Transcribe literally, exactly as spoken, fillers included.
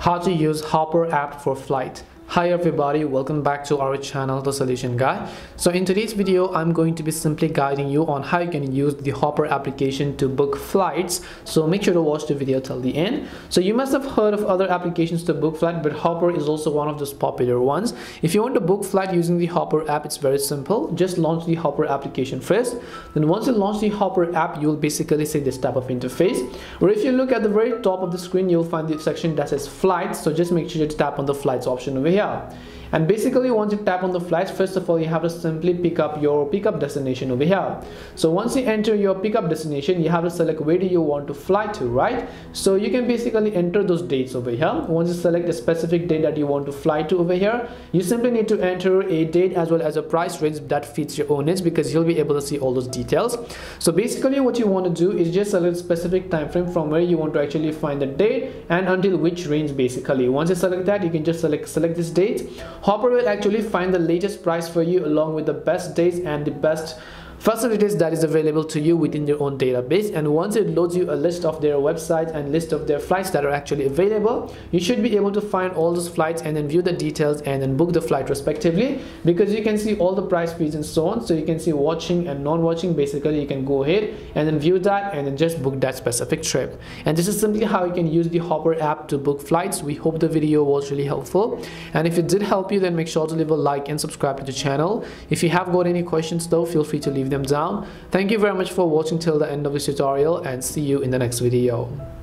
How to use Hopper app for flight. Hi everybody, welcome back to our channel, The Solution Guy. So in today's video, I'm going to be simply guiding you on how you can use the Hopper application to book flights. So make sure to watch the video till the end. So you must have heard of other applications to book flight, but Hopper is also one of those popular ones. If you want to book flight using the Hopper app, it's very simple. Just launch the Hopper application first. Then once you launch the Hopper app, you'll basically see this type of interface. Or if you look at the very top of the screen, you'll find the section that says flights. So just make sure to tap on the flights option over here. Yeah. And basically, once you tap on the flights, first of all, you have to simply pick up your pickup destination over here. So once you enter your pickup destination, you have to select where do you want to fly to, right? So you can basically enter those dates over here. Once you select a specific date that you want to fly to over here, you simply need to enter a date as well as a price range that fits your own needs, because you'll be able to see all those details. So basically, what you want to do is just select a specific time frame from where you want to actually find the date and until which range basically. Once you select that, you can just select select this date. Hopper will actually find the latest price for you along with the best dates and the best facilities that is available to you within your own database. And once it loads you a list of their websites and list of their flights that are actually available, you should be able to find all those flights and then view the details and then book the flight respectively, because you can see all the price fees and so on. So you can see watching and non-watching. Basically, you can go ahead and then view that and then just book that specific trip. And this is simply how you can use the Hopper app to book flights. We hope the video was really helpful, and if it did help you, then make sure to leave a like and subscribe to the channel. If you have got any questions though, feel free to leave them down. Thank you very much for watching till the end of this tutorial, and see you in the next video.